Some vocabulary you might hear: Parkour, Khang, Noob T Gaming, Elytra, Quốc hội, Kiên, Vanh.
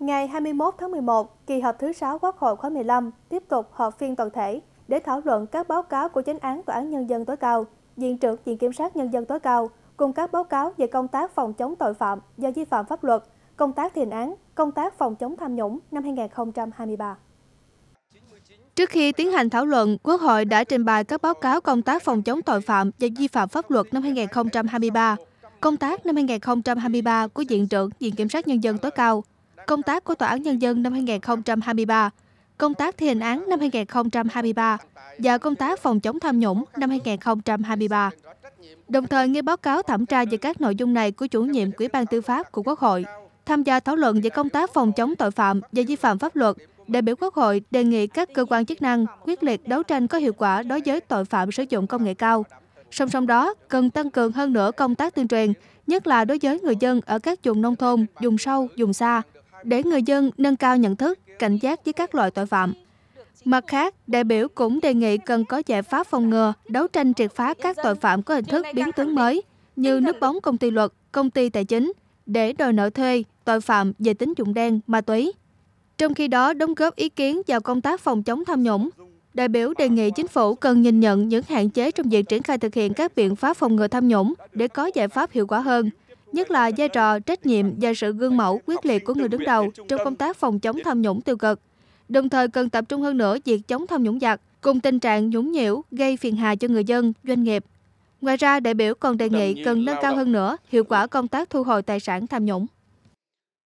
Ngày 21 tháng 11, kỳ họp thứ 6 Quốc hội khóa 15 tiếp tục họp phiên toàn thể để thảo luận các báo cáo của Chánh án Tòa án Nhân dân tối cao, Viện trưởng Viện Kiểm sát Nhân dân tối cao, cùng các báo cáo về công tác phòng chống tội phạm do vi phạm pháp luật, công tác thi hành án, công tác phòng chống tham nhũng năm 2023. Trước khi tiến hành thảo luận, Quốc hội đã trình bày các báo cáo công tác phòng chống tội phạm và vi phạm pháp luật năm 2023, công tác năm 2023 của Viện trưởng Viện Kiểm sát Nhân dân tối cao, công tác của Tòa án Nhân dân năm 2023, công tác thi hành án năm 2023 và công tác phòng chống tham nhũng năm 2023. Đồng thời nghe báo cáo thẩm tra về các nội dung này của chủ nhiệm Ủy ban Tư pháp của Quốc hội. Tham gia thảo luận về công tác phòng chống tội phạm và vi phạm pháp luật, đại biểu Quốc hội đề nghị các cơ quan chức năng quyết liệt đấu tranh có hiệu quả đối với tội phạm sử dụng công nghệ cao. Song song đó, cần tăng cường hơn nữa công tác tuyên truyền, nhất là đối với người dân ở các vùng nông thôn, vùng sâu, vùng xa, để người dân nâng cao nhận thức, cảnh giác với các loại tội phạm. Mặt khác, đại biểu cũng đề nghị cần có giải pháp phòng ngừa, đấu tranh triệt phá các tội phạm có hình thức biến tướng mới như núp bóng công ty luật, công ty tài chính, để đòi nợ thuê, tội phạm về tín dụng đen, ma túy. Trong khi đó, đóng góp ý kiến vào công tác phòng chống tham nhũng, đại biểu đề nghị chính phủ cần nhìn nhận những hạn chế trong việc triển khai thực hiện các biện pháp phòng ngừa tham nhũng để có giải pháp hiệu quả hơn, nhất là vai trò, trách nhiệm và sự gương mẫu quyết liệt của người đứng đầu trong công tác phòng chống tham nhũng tiêu cực. Đồng thời cần tập trung hơn nữa việc chống tham nhũng vặt cùng tình trạng nhũng nhiễu gây phiền hà cho người dân, doanh nghiệp. Ngoài ra, đại biểu còn đề nghị cần nâng cao hơn nữa hiệu quả công tác thu hồi tài sản tham nhũng.